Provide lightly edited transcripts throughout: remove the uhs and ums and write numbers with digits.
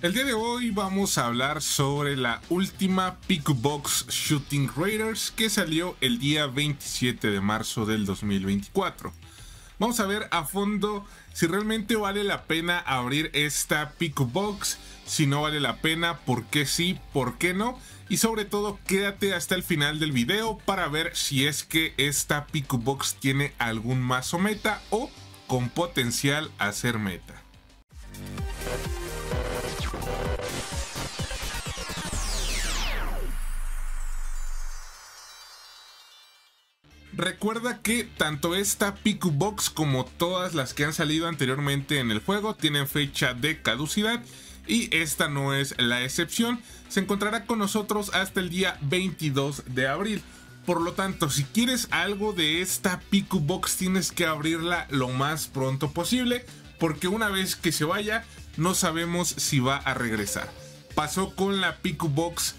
El día de hoy vamos a hablar sobre la última Pick Box Shooting Raiders que salió el día 27 de marzo del 2024. Vamos a ver a fondo si realmente vale la pena abrir esta Pick Box, si no vale la pena, por qué sí, por qué no. Y sobre todo quédate hasta el final del video para ver si es que esta Pick Box tiene algún mazo meta o con potencial a ser meta. Recuerda que tanto esta Pick Box como todas las que han salido anteriormente en el juego tienen fecha de caducidad y esta no es la excepción. Se encontrará con nosotros hasta el día 22 de abril. Por lo tanto, si quieres algo de esta Pick Box tienes que abrirla lo más pronto posible, porque una vez que se vaya no sabemos si va a regresar. Pasó con la Pick Box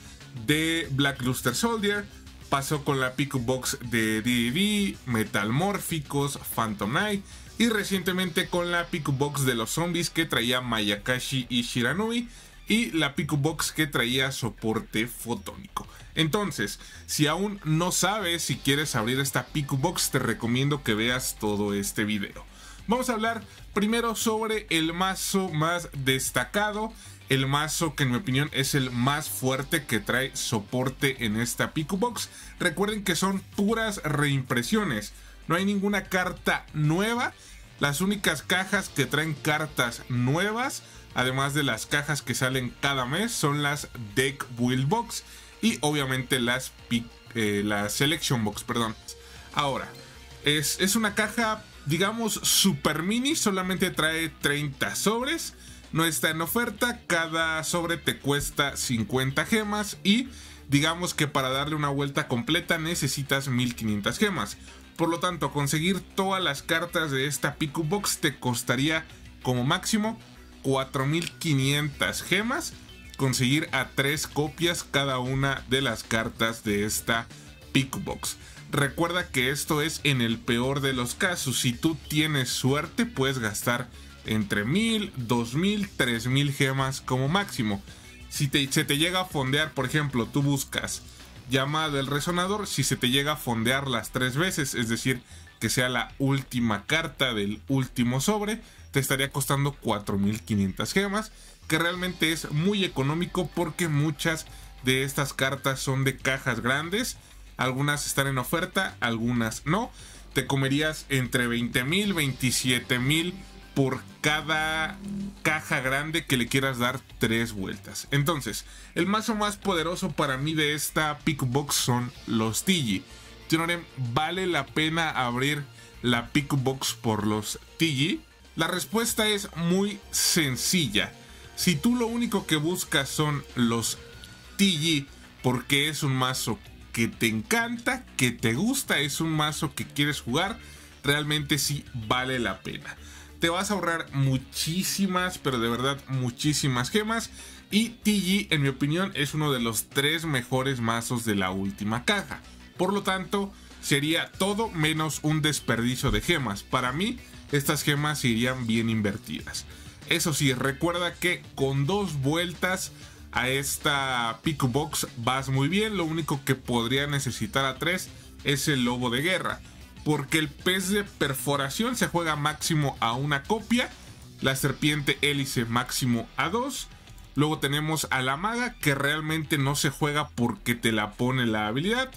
de Black Luster Soldier, pasó con la Pick Box de D.D.D., Metalmórficos, Phantom Knight y recientemente con la Pick Box de los zombies que traía Mayakashi y Shiranui y la Pick Box que traía soporte fotónico. Entonces, si aún no sabes si quieres abrir esta Pick Box, te recomiendo que veas todo este video. Vamos a hablar primero sobre el mazo más destacado, el mazo que en mi opinión es el más fuerte que trae soporte en esta Pick Box. Recuerden que son puras reimpresiones, no hay ninguna carta nueva. Las únicas cajas que traen cartas nuevas, además de las cajas que salen cada mes, son las Deck Build Box y obviamente las Selection Box, perdón. Ahora, es una caja, digamos, super mini, solamente trae 30 sobres. No está en oferta, cada sobre te cuesta 50 gemas y digamos que para darle una vuelta completa necesitas 1500 gemas. Por lo tanto, conseguir todas las cartas de esta Pick Box te costaría como máximo 4500 gemas conseguir a 3 copias cada una de las cartas de esta Pick Box. Recuerda que esto es en el peor de los casos. Si tú tienes suerte puedes gastar entre 1000, 2000, 3000 gemas como máximo. Si se te llega a fondear, por ejemplo, tú buscas llamada del resonador, si se te llega a fondear las 3 veces, es decir, que sea la última carta del último sobre, te estaría costando 4500 gemas, que realmente es muy económico porque muchas de estas cartas son de cajas grandes, algunas están en oferta, algunas no. Te comerías entre 20000, 27000 por cada caja grande que le quieras dar 3 vueltas. Entonces, el mazo más poderoso para mí de esta Pick Box son los TG. ¿Vale la pena abrir la Pick Box por los TG? La respuesta es muy sencilla. Si tú lo único que buscas son los TG porque es un mazo que te encanta, que te gusta, es un mazo que quieres jugar, realmente sí vale la pena. Te vas a ahorrar muchísimas, pero de verdad muchísimas gemas. Y TG, en mi opinión, es uno de los 3 mejores mazos de la última caja. Por lo tanto, sería todo menos un desperdicio de gemas. Para mí, estas gemas irían bien invertidas. Eso sí, recuerda que con 2 vueltas a esta Pick Box vas muy bien. Lo único que podría necesitar a 3 es el Lobo de Guerra, porque el pez de perforación se juega máximo a 1 copia, la serpiente hélice máximo a 2, luego tenemos a la maga que realmente no se juega porque te la pone la habilidad,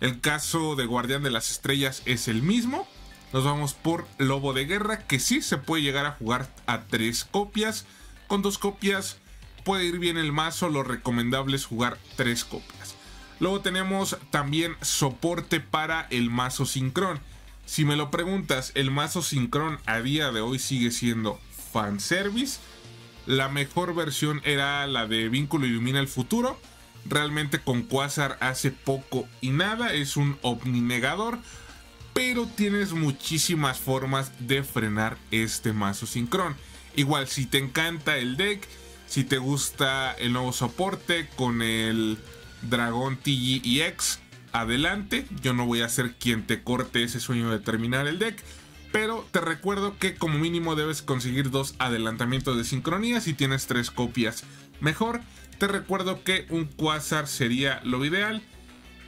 el caso de Guardián de las Estrellas es el mismo, nos vamos por Lobo de Guerra que sí se puede llegar a jugar a 3 copias, con 2 copias puede ir bien el mazo, lo recomendable es jugar 3 copias. Luego tenemos también soporte para el mazo Synchron. Si me lo preguntas, el mazo Synchron a día de hoy sigue siendo fanservice. La mejor versión era la de Vínculo Ilumina el Futuro. Realmente con Quasar hace poco y nada, es un Omninegador. Pero tienes muchísimas formas de frenar este mazo Synchron. Igual, si te encanta el deck, si te gusta el nuevo soporte con el dragón TGIX, adelante, yo no voy a ser quien te corte ese sueño de terminar el deck, pero te recuerdo que como mínimo debes conseguir 2 adelantamientos de sincronía si tienes 3 copias mejor. Te recuerdo que un Quasar sería lo ideal.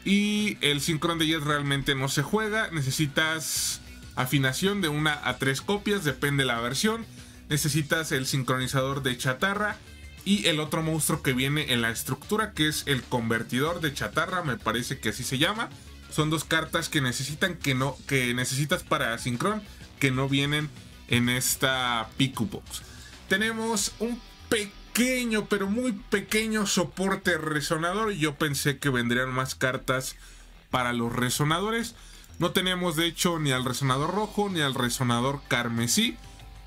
Y el Synchron de Jet realmente no se juega. Necesitas afinación de 1 a 3 copias, depende de la versión. Necesitas el sincronizador de chatarra. Y el otro monstruo que viene en la estructura, que es el convertidor de chatarra, me parece que así se llama. Son 2 cartas que necesitas para Synchron, que no vienen en esta Pick Box. Tenemos un pequeño, pero muy pequeño soporte resonador. Yo pensé que vendrían más cartas para los resonadores. No tenemos de hecho ni al resonador rojo ni al resonador carmesí.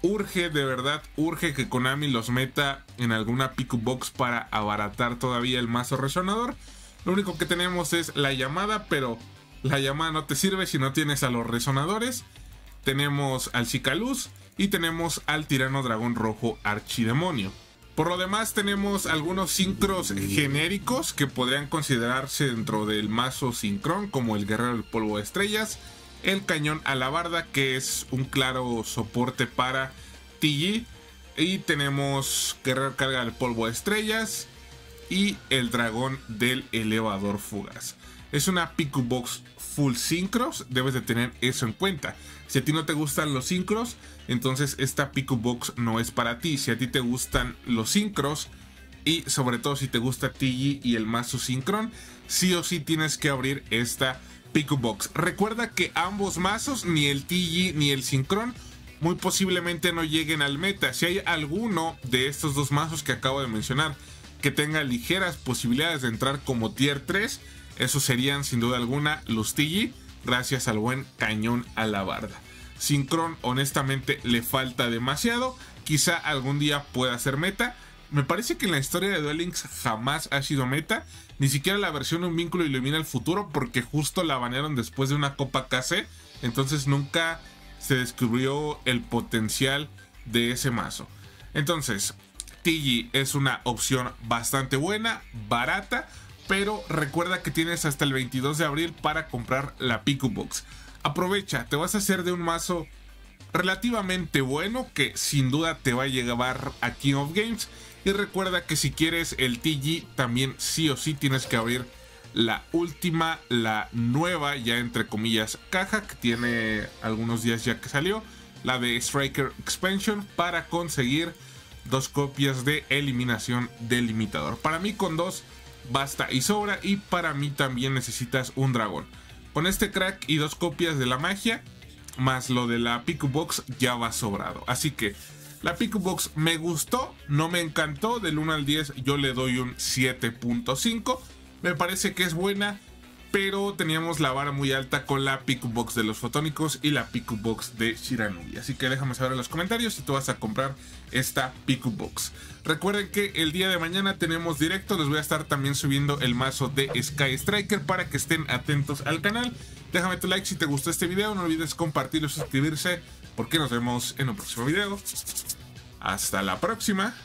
Urge, de verdad, urge que Konami los meta en alguna Pick Box para abaratar todavía el mazo resonador. Lo único que tenemos es la llamada, pero la llamada no te sirve si no tienes a los resonadores. Tenemos al Shikaluz y tenemos al Tirano Dragón Rojo Archidemonio. Por lo demás tenemos algunos sincros genéricos que podrían considerarse dentro del mazo Synchron, como el Guerrero del Polvo de Estrellas, el Cañón a la Barda, que es un claro soporte para TG, y tenemos Guerrero Carga del Polvo de Estrellas y el Dragón del Elevador Fugaz. Es una Pick Box full sincros, debes de tener eso en cuenta. Si a ti no te gustan los sincros, entonces esta Pick Box no es para ti. Si a ti te gustan los sincros, y sobre todo si te gusta TG y el mazo Synchron, sí o sí tienes que abrir esta Pick Box. Recuerda que ambos mazos, ni el TG ni el Synchron, muy posiblemente no lleguen al meta. Si hay alguno de estos 2 mazos que acabo de mencionar que tenga ligeras posibilidades de entrar como tier 3, esos serían sin duda alguna los TG, gracias al buen Cañón a la Barda. Synchron honestamente le falta demasiado, quizá algún día pueda ser meta. Me parece que en la historia de Duel Links jamás ha sido meta, ni siquiera la versión de un Vínculo Ilumina el Futuro, porque justo la banearon después de una Copa KC, entonces nunca se descubrió el potencial de ese mazo. Entonces, TG es una opción bastante buena, barata, pero recuerda que tienes hasta el 22 de abril para comprar la Pick Box. Aprovecha, te vas a hacer de un mazo relativamente bueno que sin duda te va a llevar a King of Games. Y recuerda que si quieres el TG también sí o sí tienes que abrir la última, la nueva, ya entre comillas, caja que tiene algunos días ya que salió, la de Striker Expansion, para conseguir 2 copias de eliminación del limitador. Para mí con 2 basta y sobra, y para mí también necesitas un dragón. Con este crack y 2 copias de la magia, más lo de la Pick Box, ya va sobrado. Así que la Pick Box me gustó, no me encantó. Del 1 al 10 yo le doy un 7.5. Me parece que es buena, pero teníamos la vara muy alta con la Pick Box de los Fotónicos y la Pick Box de Shiranui. Así que déjame saber en los comentarios si tú vas a comprar esta Pick Box. Recuerden que el día de mañana tenemos directo. Les voy a estar también subiendo el mazo de Sky Striker para que estén atentos al canal. Déjame tu like si te gustó este video. No olvides compartirlo y suscribirse, porque nos vemos en un próximo video. Hasta la próxima.